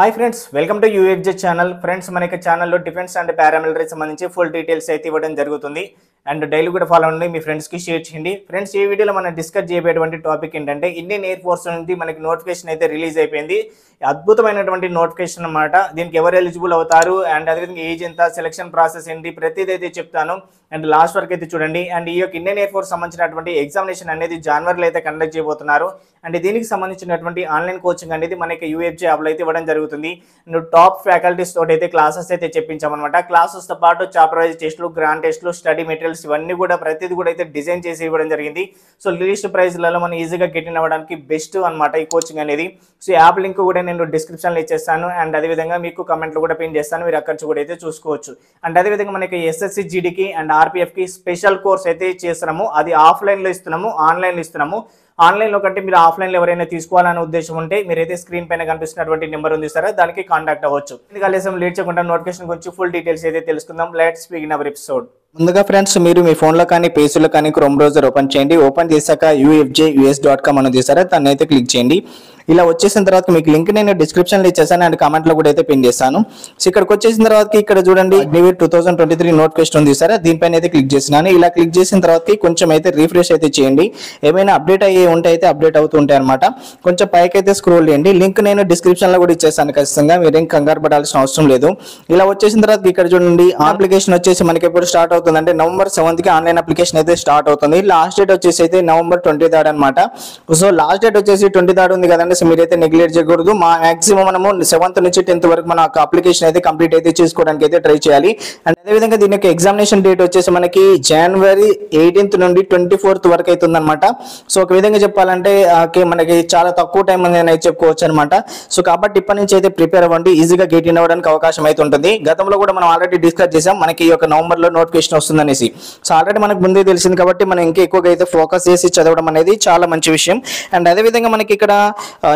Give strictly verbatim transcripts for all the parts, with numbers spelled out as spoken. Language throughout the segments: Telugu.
high friends welcome to UFJ channel friends मन चैनल डिफेंस अंड पैरामिलिटरी संबंधी फुल डीटेल्स अयिते इव्वडम जरुगुतुंदी अंड डेली कूडा फॉलो अवंडी मी फ्रेंड्स की शेयर चेयंडी फ्रेंड्स ई वीडियोलो మనం డిస్కస్ చేయబోయేటువంటి టాపిక్ ఏంటంటే ఇండియన్ ఎయిర్ ఫోర్స్ నుండి మనకి నోటిఫికేషన్ అయితే రిలీజ్ అయిపోయింది అద్భుతమైనటువంటి నోటిఫికేషన్ అన్నమాట దీనికి ఎవరు ఎలిజిబుల్ అవుతారు అండ్ అదే విధంగా ఏజ్ ఎంత సెలక్షన్ ప్రాసెస్ ఏంటి ప్రతిదీ అయితే చెప్తాను అండ్ లాస్ట్ వరకు అయితే చూడండి అండ్ ఈ యొక్క ఇండియన్ ఎయిర్ ఫోర్స్ సంబంధించినటువంటి ఎగ్జామినేషన్ అనేది జనవరిలో అయితే కండక్ట్ చేయబోతున్నారు అండ్ దీనికి సంబంధించినటువంటి ఆన్లైన్ కోచింగ్ అనేది మనకి యూఎఫ్జే యాప్ లో అయితే ఇవ్వడం జరుగుతుంది అండ్ టాప్ ఫ్యాకల్టీస్ తోటి అయితే క్లాసెస్ అయితే చెప్పించామన్నమాట క్లాసెస్ తో పాటు చాప్టర్ వైస్ టెస్టులు గ్రాండ్ టెస్టులు స్టడీ మెటీరియల్స్ ఇవన్నీ కూడా ప్రతిదీ కూడా అయితే డిజైన్ చేసి ఇవ్వడం జరిగింది సో లీస్ట్ ప్రైస్ లలో మనం ఈజీగా గెట్ ఇన్ అవ్వడానికి బెస్ట్ అన్నమాట ఈ కోచింగ్ అనేది సో యాప్ లింక్ కూడా నేను డిస్క్రిప్షన్ లో ఇచ్చేస్తాను అండ్ అదే విధంగా మీకు కామెంట్ లో కూడా పిన్ చేస్తాను మీరు అక్కడి నుంచి కూడా అయితే చూసుకోవచ్చు అండ్ అదే విధంగా మనకి ఎస్ఎస్సి జీడీకి అండ్ आरपीएफ की स्पेशल कोर्स అయితే చేస్తున్నాము అది ఆఫ్లైన్ లో ఇస్తున్నాము ఆన్లైన్ లో ఇస్తున్నాము ఆన్లైన్ లో కంటే మీరు ఆఫ్లైన్ లో ఎవరైనా తీసుకోవాలనే ఉద్దేశం ఉంటే మీరైతే స్క్రీన్ పైన కనిపిస్తున్నటువంటి నెంబర్ ఉంది సరే దానికి కాంటాక్ట్ అవ్వచ్చు ఇంకా లేసం లేట్ చేయకుండా నోటిఫికేషన్ గురించి ఫుల్ డీటెయిల్స్ అయితే తెలుసుకుందాం లెట్స్ బిగిన్ అవర్ ఎపిసోడ్ ముందుగా ఫ్రెండ్స్ మీరు మీ ఫోన్ లో కానీ పేజీ లో కానీ క్రోమ్ బ్రౌజర్ ఓపెన్ చేయండి ఓపెన్ చేశాక U F J U S dot com అనేది సరే దాన్ని అయితే క్లిక్ చేయండి ఇలా వచ్చేసిన తర్వాత మీకు లింక్ నేను డిస్క్రిప్షన్ లో ఇచ్చేసాను అండ్ కామెంట్ లో కూడా అయితే పిన్ చేశాను సో ఇక్కడికి వచ్చేసిన తర్వాత ఇక్కడ చూడండి new twenty twenty three notification ఉంది సరే దీనిపైన అయితే క్లిక్ చేసినాను ఇలా క్లిక్ చేసిన తర్వాత కొంచెం అయితే రిఫ్రెష్ అయితే చేయండి ఏమైనా అప్డేట్ అయ్యే ఉంటే అయితే అప్డేట్ అవుతూ ఉంటాయి అన్నమాట కొంచెం పైకి అయితే స్క్రోల్ చేయండి లింక్ నేను డిస్క్రిప్షన్ లో కూడా ఇచ్చేసాను ఖచ్చితంగా మీరేం కంగారు పడాల్సిన అవసరం లేదు ఇలా వచ్చేసిన తర్వాత ఇక్కడ చూడండి అప్లికేషన్ వచ్చేసి మనకి ఎప్పుడు స్టార్ట్ అవుతుందంటే నవంబర్ సెవెంత్ కి ఆన్లైన్ అప్లికేషన్ అయితే స్టార్ట్ అవుతుంది లాస్ట్ డేట్ వచ్చేసి అయితే నవంబర్ ట్వంటీ థర్డ్ అనమాట సో లాస్ట్ డేట్ వచ్చేసి ట్వంటీ థర్డ్ ఉంది కదండి మీరైతే నెగ్లెక్ట్ చేయకూడదు మా మాక్సిమం మనము సెవెంత్ నుంచి టెన్త్ వరకు మన అప్లికేషన్ అయితే కంప్లీట్ అయితే చేసుకోవడానికి అయితే ట్రై చేయాలి అండ్ అదే విధంగా దీని యొక్క ఎగ్జామినేషన్ డేట్ వచ్చేసి మనకి జనవరి ఎయిటీన్త్ నుండి ట్వంటీ ఫోర్త్ వరకు అయితే ఉందన్నమాట సో ఒక విధంగా చెప్పాలంటే మనకి చాలా తక్కువ టైం అనేది చెప్పుకోవచ్చు అనమాట సో కాబట్టి ఇప్పటి నుంచి అయితే ప్రిపేర్ అవ్వండి ఈజీగా గెట్ ఇన్ అవ్వడానికి అవకాశం అయితే ఉంటుంది గతంలో కూడా మనం ఆల్రెడీ డిస్కస్ చేసాం మనకి ఈ యొక్క నవంబర్ లో నోటిఫికేషన్ వస్తుంది అనేసి సో ఆల్రెడీ మనకు ముందే తెలిసింది కాబట్టి మనం ఇంకా ఎక్కువగా అయితే ఫోకస్ చేసి చదవడం అనేది చాలా మంచి విషయం అండ్ అదే విధంగా మనకి ఇక్కడ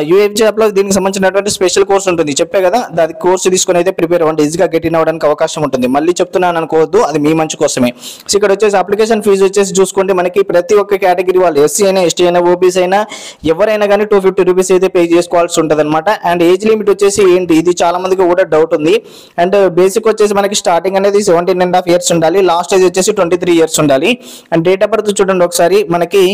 యూఎఫ్జే యాప్ లో దీనికి సంబంధించినటువంటి స్పెషల్ కోర్స్ ఉంటుంది చెప్పే కదా దాని కోర్సు తీసుకుని అయితే ప్రిపేర్ అవ్వండి ఈజీగా గెట్ ఇన్ అవ్వడానికి అవకాశం ఉంటుంది మళ్ళీ చెప్తున్నాను అనుకోవద్దు అది మీ మంచి కోసమే సో ఇక్కడ వచ్చేసి అప్లికేషన్ ఫీజు వచ్చేసి చూసుకుంటే మనకి ప్రతి ఒక్క కేటగిరీ వాళ్ళు ఎస్సీ అయినా ఎస్టీ అయినా ఓబీసీ అయినా ఎవరైనా కానీ టూ ఫిఫ్టీ రూపీస్ అయితే పే చేసుకోవాల్సి ఉంటుంది అనమాట అండ్ ఏజ్ లిమిట్ వచ్చేసి ఏంటి ఇది చాలా మందికి కూడా డౌట్ ఉంది అండ్ బేసిక్ వచ్చేసి మనకి స్టార్టింగ్ అనేది సెవెంటీన్ అండ్ హాఫ్ ఇయర్స్ ఉండాలి లాస్ట్ ఏజ్ వచ్చేసి ట్వంటీ త్రీ ఇయర్స్ ఉండాలి అండ్ డేట్ ఆఫ్ బర్త్ చూడండి ఒకసారి మనకి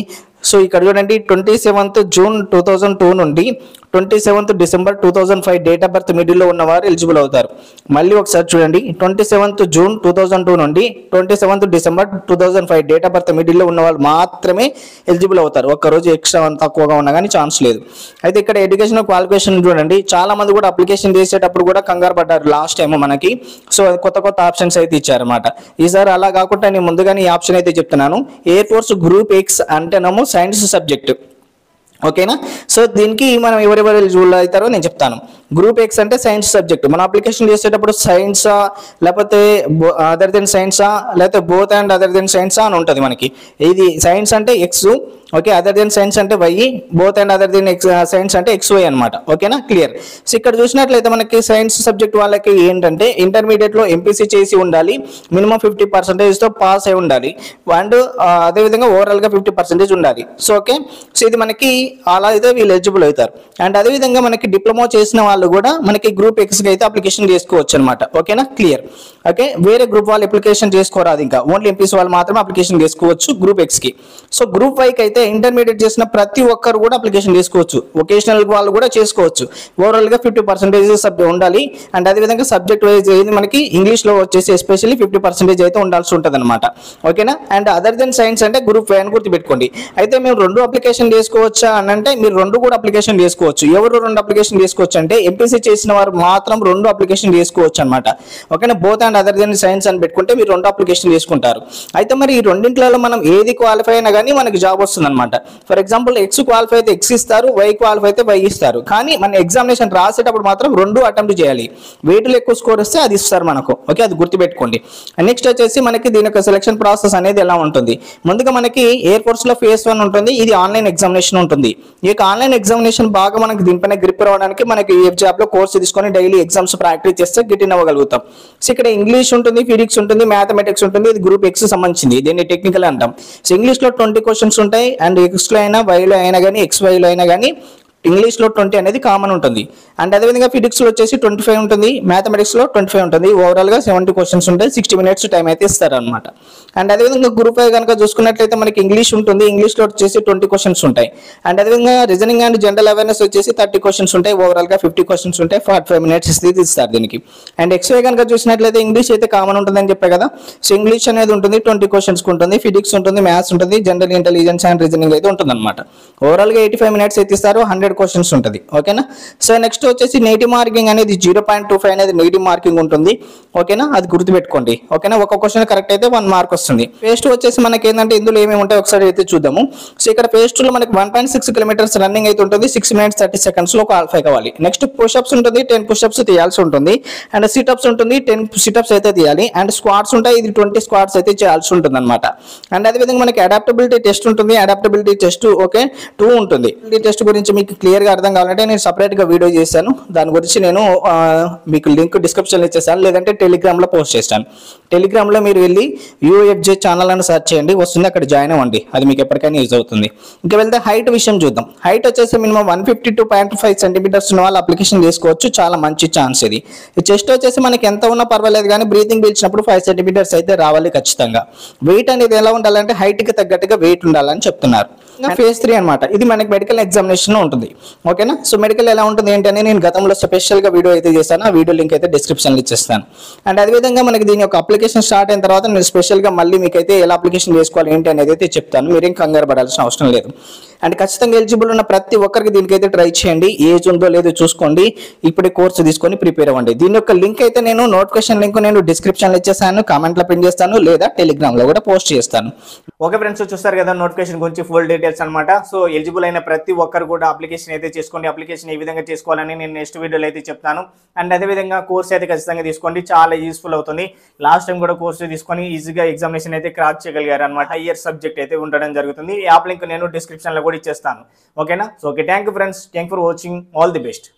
సో ఇక్కడ చూడండి twenty seventh June two thousand two నుండి twenty seventh December two thousand five date of birth మిడిల్లో ఉన్నవారు ఎలిజిబుల్ అవుతారు మళ్ళీ ఒకసారి చూడండి twenty seventh June two thousand two నుండి twenty seventh December two thousand five date of birth మిడిల్లో ఉన్న వాళ్ళు మాత్రమే ఎలిజిబుల్ అవుతారు ఒక్కరోజు ఎక్స్ట్రా తక్కువగా ఉన్నా కానీ ఛాన్స్ లేదు అయితే ఇక్కడ ఎడ్యుకేషన్ క్వాలిఫికేషన్ చూడండి చాలా మంది కూడా అప్లికేషన్ చేసేటప్పుడు కూడా కంగారు పడ్డారు లాస్ట్ టైం మనకి సో కొత్త కొత్త ఆప్షన్స్ అయితే ఇచ్చారన్నమాట ఈసారి అలా కాకుండా నేను ముందుగానే ఈ ఆప్షన్ అయితే చెప్తున్నాను ఎయిర్ ఫోర్స్ గ్రూప్ ఎక్స్ అంటేనేమో సైన్స్ సబ్జెక్ట్ ఓకేనా సో దీనికి మనం ఎవరెవరు ఎలిజిబుల్ అవుతారో నేను చెప్తాను గ్రూప్ ఎక్స్ అంటే సైన్స్ సబ్జెక్ట్ మనం అప్లికేషన్ చేసేటప్పుడు సైన్సా లేకపోతే అదర్ దెన్ సైన్సా లేకపోతే బోత్ అండ్ అదర్ దెన్ సైన్సా అని ఉంటుంది మనకి ఇది సైన్స్ అంటే X okay other than science అంటే Y both and other than X science అంటే ఎక్స్ వై అనమాట ఓకేనా క్లియర్ సో ఇక్కడ చూసినట్లయితే మనకి సైన్స్ సబ్జెక్ట్ వాళ్ళకి ఏంటంటే ఇంటర్మీడియట్లో ఎంపీసీ చేసి ఉండాలి మినిమం ఫిఫ్టీ పర్సెంటేజ్తో పాస్ అయి ఉండాలి అండ్ అదేవిధంగా ఓవరాల్గా ఫిఫ్టీ పర్సెంటేజ్ ఉండాలి సో ఓకే సో ఇది మనకి అలా అయితే వీళ్ళు ఎలిజిబుల్ అవుతారు అండ్ అదేవిధంగా మనకి డిప్లొమా చేసిన వాళ్ళు కూడా మనకి గ్రూప్ ఎక్స్కి అయితే అప్లికేషన్ చేసుకోవచ్చు అనమాట ఓకేనా క్లియర్ ఓకే వేరే గ్రూప్ వాళ్ళు అప్లికేషన్ చేసుకోరాదు ఇంకా ఓన్లీ ఎంపీసీ వాళ్ళు మాత్రమే అప్లికేషన్ చేసుకోవచ్చు గ్రూప్ ఎక్స్కి సో గ్రూప్ వైకి అయితే ఇంటర్మీడియట్ చేసిన ప్రతి ఒక్కరు కూడా అప్లికేషన్ చేసుకోవచ్చు వొకేషనల్ వాళ్ళు కూడా చేసుకోవచ్చు ఓవరాల్గా ఫిఫ్టీ పర్సెంటేజ్ సబ్జెక్ట్ ఉండాలి అండ్ అదేవిధంగా సబ్జెక్ట్ వైజ్ అయితే మనకి ఇంగ్లీష్లో వచ్చేసి ఎస్పెషల్లీ ఫిఫ్టీ పర్సెంటేజ్ అయితే ఉండాల్సి ఉంటుంది అనమాట ఓకేనా అండ్ అదర్ దెన్ సైన్స్ అంటే గ్రూప్ వై అని గుర్తుపెట్టుకోండి అయితే మేము రెండు అప్లికేషన్ చేసుకోవచ్చా అని అంటే మీరు రెండు కూడా అప్లికేషన్ చేసుకోవచ్చు ఎవరు రెండు అప్లికేషన్ చేసుకోవచ్చు అంటే ఎంపీసీ చేసిన వారు మాత్రం రెండు అప్లికేషన్ చేసుకోవచ్చు అనమాట ఓకేనా both and other than science అని పెట్టుకుంటే మీరు రెండు అప్లికేషన్ చేసుకుంటారు అయితే మరి ఈ రెండింటిలో మనం ఏది క్వాలిఫై అయినా కానీ మనకి జాబ్ వస్తుంది అనమాట ఫర్ ఎగ్జాంపుల్ ఎక్స్ క్వాలిఫై అయితే ఎక్స్ ఇస్తారు వై క్వాలిఫై అయితే వై ఇస్తారు కానీ మన ఎగ్జామినేషన్ రాసేటప్పుడు మాత్రం రెండు అటెంప్ట్ చేయాలి వెయిట్లో ఎక్కువ స్కోర్ వస్తే అది ఇస్తారు మనకు ఓకే అది గుర్తుపెట్టుకోండి నెక్స్ట్ వచ్చేసి మనకి దీని యొక్క సెలక్షన్ ప్రాసెస్ అనేది ఎలా ఉంటుంది ముందుగా మనకి ఎయిర్ ఫోర్స్ లో ఫేజ్ వన్ ఉంటుంది ఇది ఆన్లైన్ ఎగ్జామినేషన్ ఉంటుంది ఈ యొక్క ఆన్లైన్ ఎగ్జామినేషన్ బాగా మనకి దీనిపైన గ్రిప్ రావడానికి మనకి యూఎఫ్జే యాప్ లో కోర్స్ తీసుకొని డైలీ ఎగ్జామ్స్ ప్రాక్టీస్ చేస్తే గెట్ ఇన్ అవ్వగలుగుతాం సో ఇక్కడ ఇంగ్లీష్ ఉంటుంది ఫిజిక్స్ ఉంటుంది మ్యాథమెటిక్స్ ఉంటుంది ఇది గ్రూప్ ఎక్స్ సంబంధించింది దీన్ని టెక్నికల్ అంటాం సో ఇంగ్లీష్ లో ట్వంటీ క్వశ్చన్స్ ఉంటాయి అండ్ ఎక్స్ లో అయినా వైలో అయినా కానీ ఎక్స్ వైలో అయినా కానీ इंग्लिश ट्वेंटी अने कामन उ अंड अदे विधि फिजिक्स ट्वेंटी फाइव उ मैथमेटिक्स ट्वेंटी फाइव उ ओवराल सेवेंटी क्वेश्चन्स उठाई सिक्सटी मिनट्स टाइम अयिते इस्तारन्नमाट अंड अदे विधि ग्रूप ए गनुक चूसुकुन्नट्लयिते मनकि इंग्लिश उंटुंदी इंग्लिश लो वच्चेसी ट्वेंटी क्वेश्चन्स उठाई अंड अदे विधि रीजनिंग अंड जनरल अवेयरनेस वच्चेसी थर्टी क्वेश्चन्स उठाई ओवराल फिफ्टी क्वेश्चन्स उठाई फोर्टी फाइव मिनट्स इस्ते इस्तारु दीनिकि अंड एक्सवे गनुक चूसिनट्लयिते इंग्लिश अयिते कामन उंटुंदनि चेप्पा कदा सो इंग्लिश अनेदी उंटुंदी ट्वेंटी क्वेश्चन्स उंटुंदी फिजिक्स उंटुंदी मैथ्स उंटुंदी जनरल इंटेलिजेंस अंड रीजनिंग अयिते उंटुंदन्नमाट ओवराल గా ఎయిటీ ఫైవ్ మినిట్స్ ఇస్తారు హండ్రెడ్ క్వశ్చన్స్ ఉంటది ఓకేనా సో నెక్స్ట్ వచ్చేసి నెగటివ్ మార్కింగ్ అనేది జీరో పాయింట్ టూ ఫైవ్ అనేది నెగటివ్ మార్కింగ్ ఉంటుంది ఓకేనా అది గుర్తు పెట్టుకోండి ఓకేనా ఒక్క క్వశ్చన్ కరెక్ట్ అయితే వన్ మార్క్ వస్తుంది పేజ్ టూ వచ్చేసి మనకి ఏందంటే ఇందులో ఏమేం ఉంటాయో ఒకసారి అయితే చూద్దాము సో ఇక్కడ పేజ్ టూ లో మనకి one point six kilometres running అయితే ఉంటుంది సిక్స్ మినిట్స్ థర్టీ సెకండ్స్ లో క్వాలిఫై కావాలి నెక్స్ట్ పుషప్స్ ఉంటుంది టెన్ పుషప్స్ చేయాల్సి ఉంటుంది అండ్ సిట్ అప్స్ ఉంటుంది టెన్ సిట్ అప్స్ అయితే చేయాలి అండ్ స్క్వాట్స్ ఉంటాయి ఇది ట్వంటీ స్క్వాట్స్ అయితే చేయాల్సి ఉంటుందన్నమాట అండ్ అదే విధంగా మనకి అడాప్టబిలిటీ టెస్ట్ ఉంటుంది అడాప్టబిలిటీ టెస్ట్ ఓకే టూ ఉంటుంది ఈ టెస్ట్ గురించి మీకు క్లియర్ గా అర్థం కావాలంటే నేను సెపరేట్ గా వీడియో చేశాను దాని గురించి నేను మీకు లింక్ డిస్క్రిప్షన్ లో ఇచ్చేసాను లేదంటే టెలిగ్రామ్ లో పోస్ట్ చేస్తాను టెలిగ్రామ్ లో మీరు వెళ్ళి U F J ఛానల్ అని సెర్చ్ చేయండి వస్తుంది అక్కడ జాయిన్ అవ్వండి అది మీకు ఎప్పటికైనా యూస్ అవుతుంది ఇంకా వెళ్తే హైట్ విషయం చూద్దాం హైట్ వచ్చేసి minimum one fifty two point five centimetres ఉన్న వాళ్ళు అప్లికేషన్ చేసుకోవచ్చు చాలా మంచి ఛాన్స్ ఇది చెస్ట్ వచ్చేసి మనకి ఎంత ఉన్నా పర్వాలేదు కానీ బ్రీతింగ్ పీల్చినప్పుడు ఫైవ్ సెంటీమీటర్స్ అయితే రావాలి ఖచ్చితంగా వెయిట్ అనేది ఎలా ఉండాలంటే హైట్ కి తగ్గట్టుగా వెయిట్ ఉండాలని చెప్తున్నారు ఫేజ్ త్రీ అన్నమాట ఇది మనకి మెడికల్ ఎగ్జామినేషన్ ఉంటుంది ఓకేనా సో మెడికల్ ఎలా ఉంటుంది ఏంటి అని నేను గతంలో స్పెషల్ గా వీడియో అయితే చేశాను ఆ వీడియో లింక్ అయితే డిస్క్రిప్షన్ లో ఇచ్చేస్తాను అండ్ అదే విధంగా మనకి దీని యొక్క అప్లికేషన్ స్టార్ట్ అయిన తర్వాత నేను స్పెషల్ గా మళ్ళీ మీకు అయితే ఎలా అప్లికేషన్ చేసుకోవాలి ఏంటి అనేది అయితే చెప్తాను మీరేం కంగారు పడాల్సిన అవసరం లేదు అండ్ ఖచ్చితంగా ఎలిజిబుల్ ఉన్న ప్రతి ఒక్కరికి దీనికైతే ట్రై చేయండి ఏజ్ ఉందో లేదో చూసుకోండి ఇప్పుడే కోర్సు తీసుకొని ప్రిపేర్ అవ్వండి దీని యొక్క లింక్ అయితే నేను నోటిఫికేషన్ లింక్ నేను డిస్క్రిప్షన్ లో ఇచ్చేసాను కామెంట్ లో పిన్ చేస్తాను లేదా టెలిగ్రామ్ లో కూడా పోస్ట్ చేస్తాను ఓకే ఫ్రెండ్స్ చూస్తారు కదా నోటిఫికేషన్ గురించి ఫుల్ డీటెయిల్స్ అన్నమాట సో ఎలిజిబుల్ అయిన ప్రతి ఒక్కరు కూడా అప్లికేషన్ అయితే చేసుకోండి అప్లికేషన్ ఏ విధంగా చేసుకోవాలని నేను నెక్స్ట్ వీడియోలో అయితే చెప్తాను అండ్ అదే విధంగా కోర్స్ అయితే ఖచ్చితంగా తీసుకోండి చాలా యూస్ఫుల్ అవుతుంది లాస్ట్ టైం కూడా కోర్సు తీసుకొని ఈజీగా ఎగ్జామినేషన్ అయితే క్రాక్ చేయగలిగారు అన్నమాట హైయర్ సబ్జెక్ట్ అయితే ఉండడం జరుగుతుంది యాప్ లింక్ నేను డిస్క్రిప్షన్ లో ఇచ్చేస్తాను ఓకేనా so okay thank you friends thank you for watching all the best